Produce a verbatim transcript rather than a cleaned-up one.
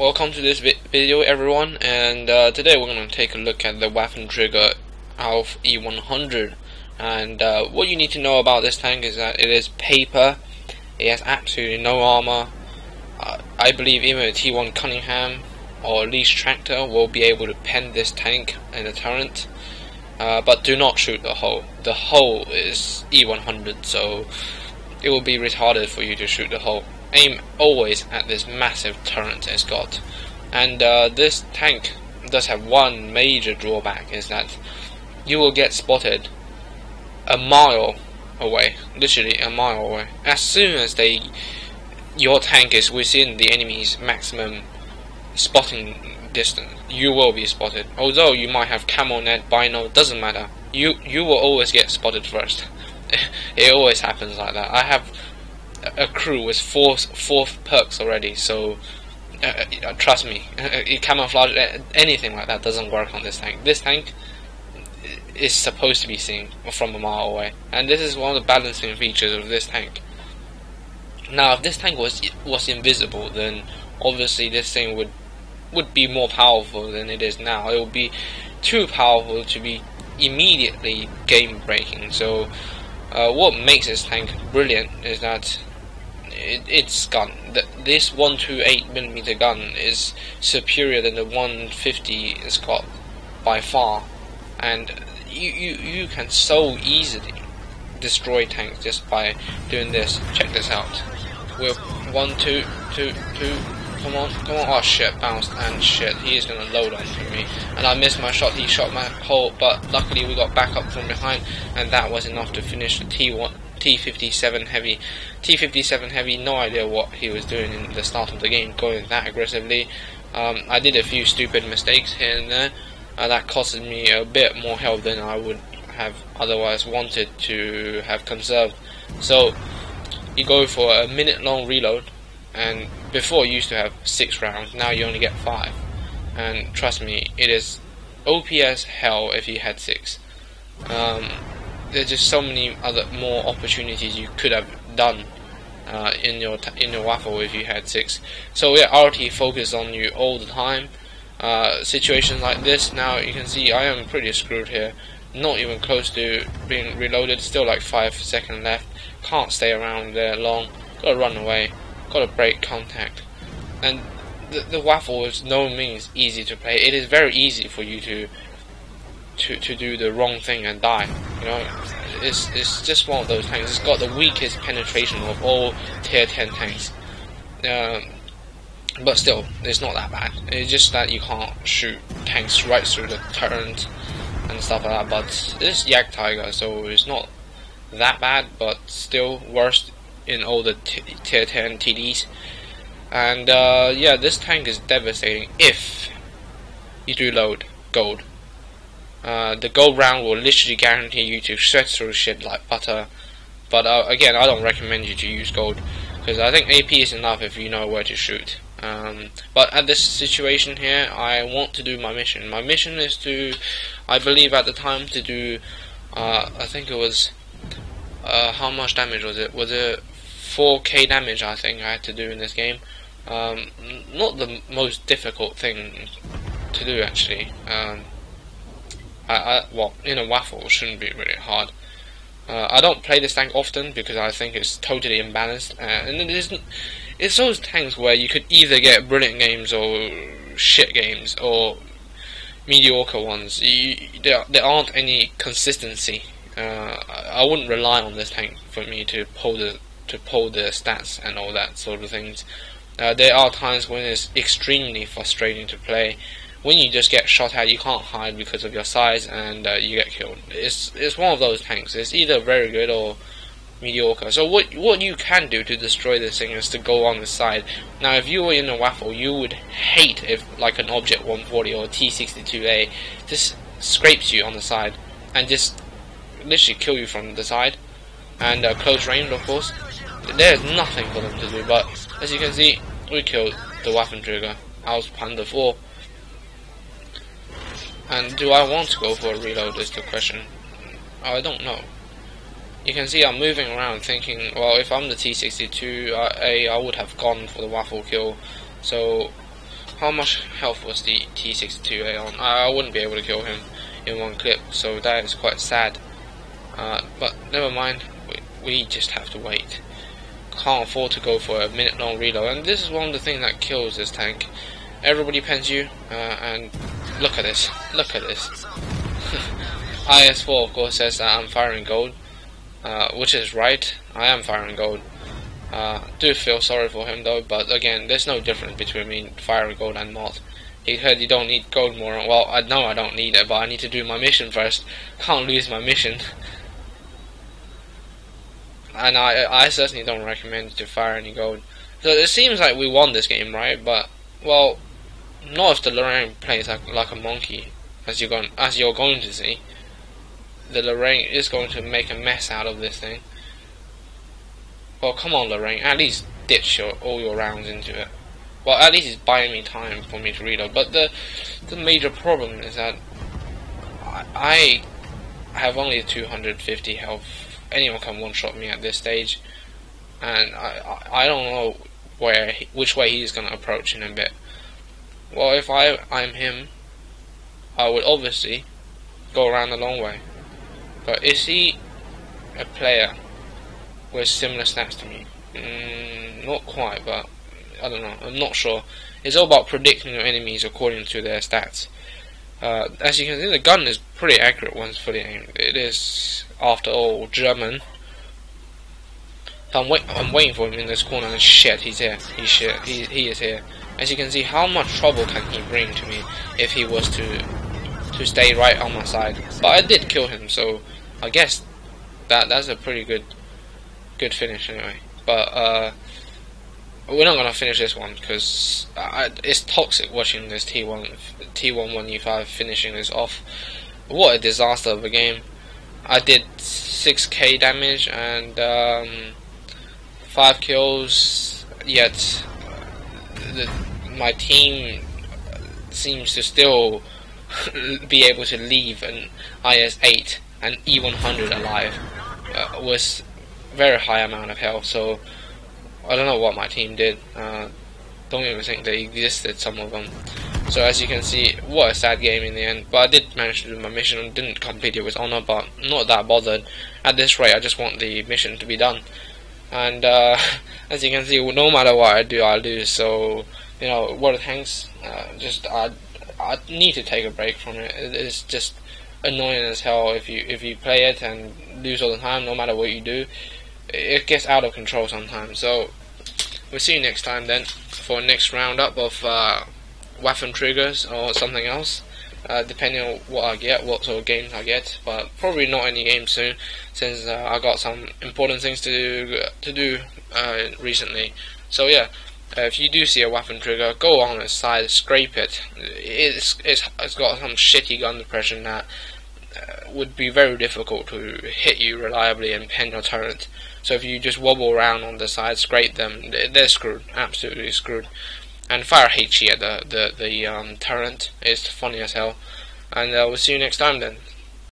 Welcome to this vi video everyone, and uh, today we're going to take a look at the Waffenträger auf E one hundred, and uh, what you need to know about this tank is that it is paper, it has absolutely no armor. uh, I believe even a T one Cunningham or Leash Tractor will be able to pen this tank in a turret, uh, but do not shoot the hull. The hull is E one hundred, so it will be retarded for you to shoot the hull. Aim always at this massive turret it's got, and uh, this tank does have one major drawback, is that you will get spotted a mile away, literally a mile away. As soon as they, your tank is within the enemy's maximum spotting distance, you will be spotted. Although you might have camo net, bino, doesn't matter. You you will always get spotted first. It always happens like that. I have a crew with four fourth perks already, so uh, uh, trust me, uh, camouflage, uh, anything like that doesn't work on this tank. This tank is supposed to be seen from a mile away, and this is one of the balancing features of this tank. Now, if this tank was was invisible, then obviously this thing would would be more powerful than it is now. It would be too powerful to be immediately game breaking. So, uh, what makes this tank brilliant is that It, its gun, that this one twenty-eight millimeter gun is superior than the one fifty it's got by far, and you, you you can so easily destroy tanks just by doing this. Check this out. We're one two two two. Come on, come on! Oh shit, bounced, and shit. He is gonna load onto me, and I missed my shot. He shot my hole, but luckily we got back up from behind, and that was enough to finish the T one. T fifty-seven heavy. T fifty-seven heavy, no idea what he was doing in the start of the game, going that aggressively. Um, I did a few stupid mistakes here and there, and that costed me a bit more health than I would have otherwise wanted to have conserved. So, you go for a minute long reload, and before you used to have six rounds, now you only get five. And trust me, it is O P S hell if you had six. Um, There's just so many other more opportunities you could have done uh, in your t in your waffle if you had six. So yeah, R T focuses on you all the time. Uh, situations like this, now you can see I am pretty screwed here. Not even close to being reloaded. Still like five seconds left. Can't stay around there long. Got to run away. Got to break contact. And the, the waffle is no means easy to play. It is very easy for you to. To, to do the wrong thing and die, you know. It's, it's just one of those tanks. It's got the weakest penetration of all tier ten tanks, um, but still it's not that bad. It's just that you can't shoot tanks right through the turret and stuff like that. But it's Jagdtiger, so it's not that bad, but still worst in all the tier ten T Ds. And uh, yeah, this tank is devastating if you do load gold. Uh, the gold round will literally guarantee you to shred through shit like butter, but uh, again, I don't recommend you to use gold, because I think A P is enough if you know where to shoot. Um, but at this situation here, I want to do my mission. My mission is to, I believe at the time, to do, uh, I think it was, uh, how much damage was it? Was it four K damage I think I had to do in this game? Um, not the most difficult thing to do actually. Um, I, well, in a waffle shouldn't be really hard. Uh, I don't play this tank often because I think it's totally imbalanced, uh, and it isn't. It's those tanks where you could either get brilliant games or shit games or mediocre ones. You, there, there aren't any consistency. Uh, I wouldn't rely on this tank for me to pull the to pull the stats and all that sort of things. Uh, there are times when it's extremely frustrating to play. When you just get shot at, you can't hide because of your size, and uh, you get killed. It's it's one of those tanks. It's either very good or mediocre. So what what you can do to destroy this thing is to go on the side. Now, if you were in a waffle, you would hate if like an Object one forty or a T sixty-two A just scrapes you on the side and just literally kill you from the side, and uh, close range of course. There's nothing for them to do. But as you can see, we killed the Waffenträger auf E one hundred. And do I want to go for a reload is the question. I don't know. You can see I'm moving around thinking, well, if I'm the T sixty-two A, I would have gone for the waffle kill. So How much health was the T sixty-two A on? I wouldn't be able to kill him in one clip, so that is quite sad. Uh, but never mind, we, we just have to wait. Can't afford to go for a minute long reload, and this is one of the things that kills this tank. Everybody pens you, uh, and look at this, look at this. I S four of course says that I'm firing gold, uh, which is right, I am firing gold. Uh, do feel sorry for him though, but again, there's no difference between me firing gold and not. He heard you don't need gold more. Well, I know I don't need it, but I need to do my mission first. Can't lose my mission. And I, I certainly don't recommend to fire any gold. So it seems like we won this game, right? But well, not if the Lorraine plays like, like a monkey, as you're going, as you're going to see. The Lorraine is going to make a mess out of this thing. Well, come on, Lorraine. At least ditch your, all your rounds into it. Well, at least it's buying me time for me to reload. But the the major problem is that I, I have only two hundred fifty health. Anyone can one-shot me at this stage, and I I, I don't know where he, which way he's gonna approach in a bit. Well, if I I'm him, I would obviously go around the long way. But is he a player with similar stats to me? Mm, not quite, but I don't know. I'm not sure. It's all about predicting your enemies according to their stats. Uh, as you can see, the gun is pretty accurate once fully aimed. It is, after all, German. I'm, wait I'm waiting for him in this corner, and shit, he's here. He's shit. He, he is here. As you can see, how much trouble can he bring to me if he was to to stay right on my side? But I did kill him, so I guess that that's a pretty good good finish anyway. But uh, we're not gonna finish this one because it's toxic watching this T one T eleven U five finishing this off. What a disaster of a game! I did six K damage and um, five kills. Yet the, my team seems to still be able to leave an I S eight and E one hundred alive uh, with very high amount of health. So I don't know what my team did. Uh, don't even think they existed, some of them. So as you can see, what a sad game in the end. But I did manage to do my mission and didn't complete it with honor, but not that bothered. At this rate, I just want the mission to be done. And uh, as you can see, no matter what I do, I lose. So, you know, World of Tanks, uh, just I, I need to take a break from it. It's just annoying as hell if you if you play it and lose all the time, no matter what you do. It gets out of control sometimes, so we'll see you next time then for next roundup of uh, Waffentriggers or something else, uh, depending on what I get, what sort of games I get. But probably not any game soon, since uh, I got some important things to do, to do uh, recently. So yeah, uh, if you do see a Waffentrigger, go on its side, scrape it. It's it's, it's got some shitty gun depression that Uh, would be very difficult to hit you reliably and pen your turret. So if you just wobble around on the side, scrape them, they're screwed, absolutely screwed. And fire H E at the the the um, turret is funny as hell. And uh, we'll see you next time then.